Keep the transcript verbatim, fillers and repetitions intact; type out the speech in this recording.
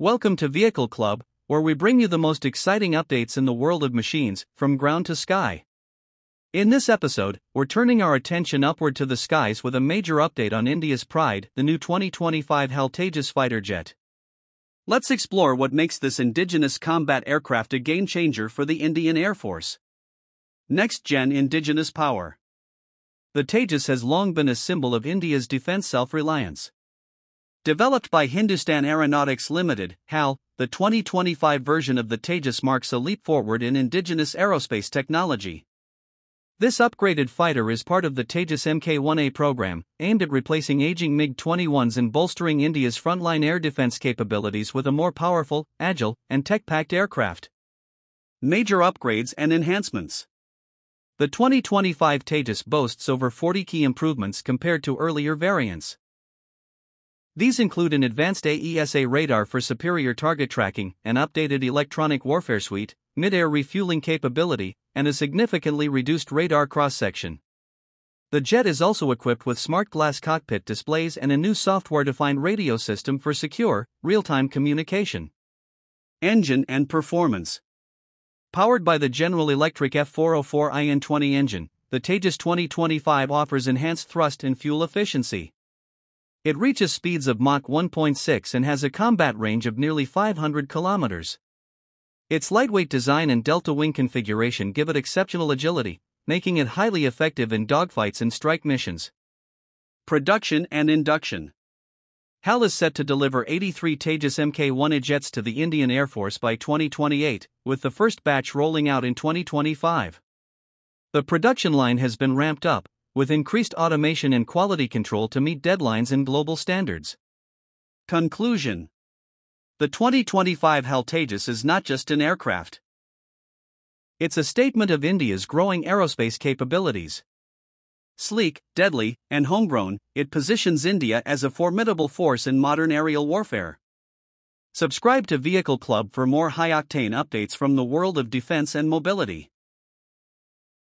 Welcome to Vehicle Club, where we bring you the most exciting updates in the world of machines, from ground to sky. In this episode, we're turning our attention upward to the skies with a major update on India's pride, the new twenty twenty-five HAL Tejas fighter jet. Let's explore what makes this indigenous combat aircraft a game-changer for the Indian Air Force. Next-gen indigenous power. The Tejas has long been a symbol of India's defense self-reliance. Developed by Hindustan Aeronautics Limited, HAL, the twenty twenty-five version of the Tejas marks a leap forward in indigenous aerospace technology. This upgraded fighter is part of the Tejas M K one A program, aimed at replacing aging MiG twenty-ones and bolstering India's frontline air defense capabilities with a more powerful, agile, and tech-packed aircraft. Major upgrades and enhancements. The twenty twenty-five Tejas boasts over forty key improvements compared to earlier variants. These include an advanced A E S A radar for superior target tracking, an updated electronic warfare suite, mid-air refueling capability, and a significantly reduced radar cross-section. The jet is also equipped with smart glass cockpit displays and a new software-defined radio system for secure, real-time communication. Engine and performance. Powered by the General Electric F four oh four I N twenty engine, the Tejas twenty twenty-five offers enhanced thrust and fuel efficiency. It reaches speeds of Mach one point six and has a combat range of nearly five hundred kilometers. Its lightweight design and delta wing configuration give it exceptional agility, making it highly effective in dogfights and strike missions. Production and induction. HAL is set to deliver eighty-three Tejas M K one A jets to the Indian Air Force by twenty twenty-eight, with the first batch rolling out in twenty twenty-five. The production line has been ramped up, with increased automation and quality control to meet deadlines and global standards. Conclusion. The twenty twenty-five HAL Tejas is not just an aircraft. It's a statement of India's growing aerospace capabilities. Sleek, deadly, and homegrown, it positions India as a formidable force in modern aerial warfare. Subscribe to Vehicle Club for more high-octane updates from the world of defense and mobility.